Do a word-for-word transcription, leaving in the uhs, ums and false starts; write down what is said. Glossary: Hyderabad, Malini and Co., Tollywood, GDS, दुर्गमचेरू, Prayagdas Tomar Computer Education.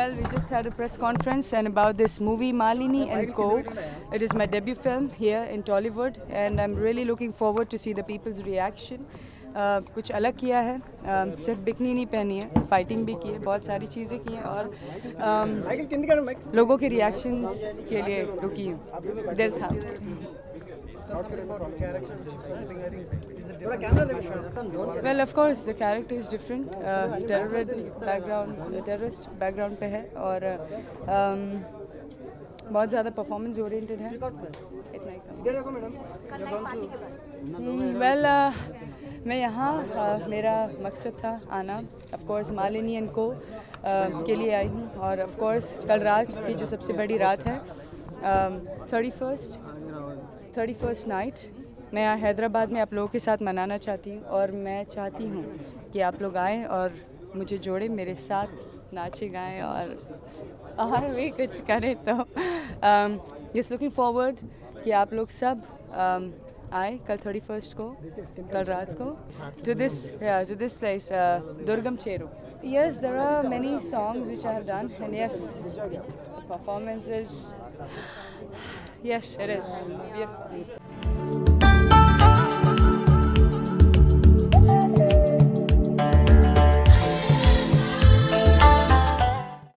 Well, we just had a press conference and about this movie Malini and Co. It is my debut film here in Tollywood and I'm really looking forward to see the people's reaction. Uh, कुछ अलग किया है, uh, सिर्फ bikini नहीं पहनी है, fighting भी की है, बहुत सारी चीज़ें की हैं और um, लोगों के रिएक्शंस के लिए रुकी हूँ, दिल था। Well, of course, the character is different. Uh, terrorist background, terrorist background पे है और uh, um, बहुत ज़्यादा परफॉर्मेंस ओरिएंटेड है। इतना ही कम। Well, मैं यहाँ uh, मेरा मकसद था आना, ऑफ कोर्स मालिनी एंड को के लिए आई हूँ और ऑफ कोर्स कल रात की जो सबसे बड़ी रात है, thirty first thirty first night मैं यहाँ हैदराबाद में आप लोगों के साथ मनाना चाहती हूँ और मैं चाहती हूँ कि आप लोग आएँ और मुझे जोड़े, मेरे साथ नाचे गाएँ और और भी कुछ करें तो जस्ट लुकिंग फॉरवर्ड कि आप लोग सब um, आए कल थर्टी फर्स्ट को, कल रात को to this to this place दुर्गमचेरू। Yes, there are many songs which I have done and yes, the performances, yes it is beautiful.